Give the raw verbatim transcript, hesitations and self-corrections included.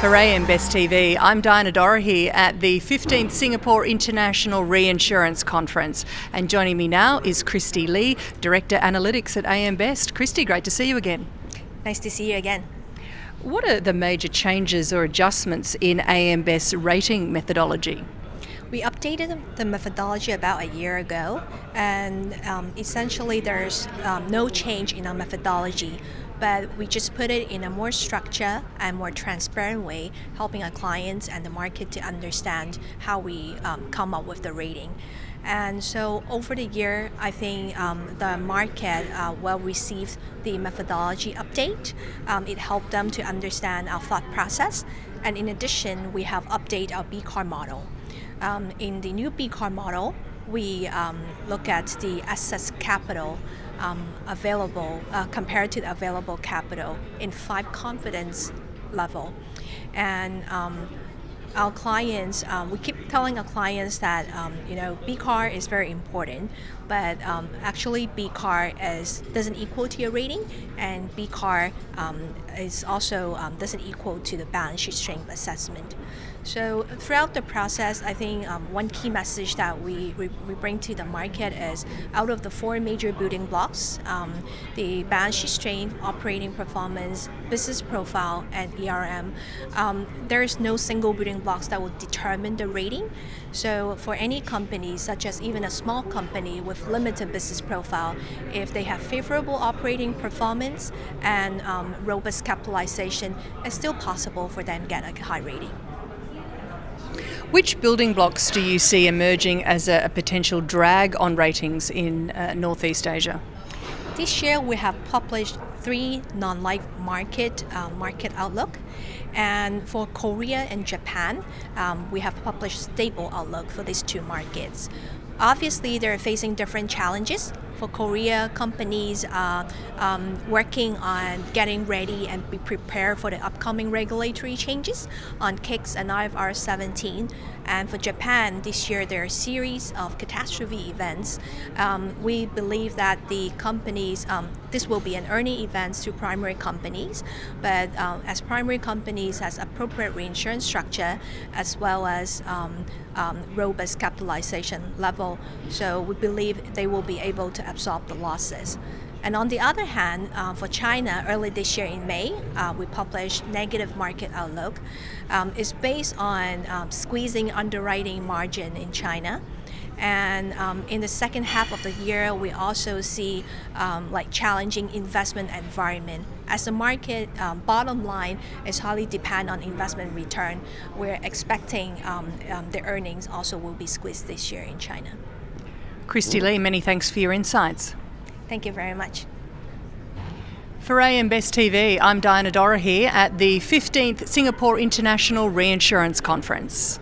For A M Best T V, I'm Diana Dora here at the fifteenth Singapore International Reinsurance Conference, and joining me now is Christy Lee, Director Analytics at A M Best. Christy, great to see you again. Nice to see you again. What are the major changes or adjustments in A M Best's rating methodology? We updated the methodology about a year ago, and um, essentially there's um, no change in our methodology, but we just put it in a more structured and more transparent way, helping our clients and the market to understand how we um, come up with the rating. And so over the year, I think um, the market uh, well received the methodology update. Um, it helped them to understand our thought process. And in addition, we have updated our B C A R model. Um, in the new B C A R model, we um, look at the excess capital um, available uh, compared to the available capital in five confidence level. And um, our clients, um, we keep telling our clients that um, you know, B C A R is very important, but um, actually B C A R is, doesn't equal to your rating, and B C A R um, is also um, doesn't equal to the balance sheet strength assessment. So throughout the process, I think um, one key message that we, we, we bring to the market is, out of the four major building blocks, um, the balance sheet strength, operating performance, business profile, and E R M, um, there is no single building blocks that will determine the rating. So for any company, such as even a small company with limited business profile, if they have favorable operating performance and um, robust capitalization, it's still possible for them to get a high rating. Which building blocks do you see emerging as a, a potential drag on ratings in uh, Northeast Asia? This year we have published three non-life market uh, market outlook, and for Korea and Japan, um, we have published stable outlook for these two markets. Obviously, they're facing different challenges. For Korea, companies are um, working on getting ready and be prepared for the upcoming regulatory changes on K I C S and I F R S seventeen. And for Japan, this year there are a series of catastrophe events. Um, we believe that the companies, um, this will be an earning event to primary companies, but um, as primary companies has appropriate reinsurance structure as well as um, um, robust capitalization level, so we believe they will be able to absorb the losses. And on the other hand, uh, for China, early this year in May, uh, we published negative market outlook. Um, it's based on um, squeezing underwriting margin in China. And um, in the second half of the year, we also see um, like challenging investment environment. As the market um, bottom line is highly dependent on investment return, we're expecting um, um, the earnings also will be squeezed this year in China. Christy Lee, many thanks for your insights. Thank you very much. For A M Best T V, I'm Diana Dora here at the fifteenth Singapore International Reinsurance Conference.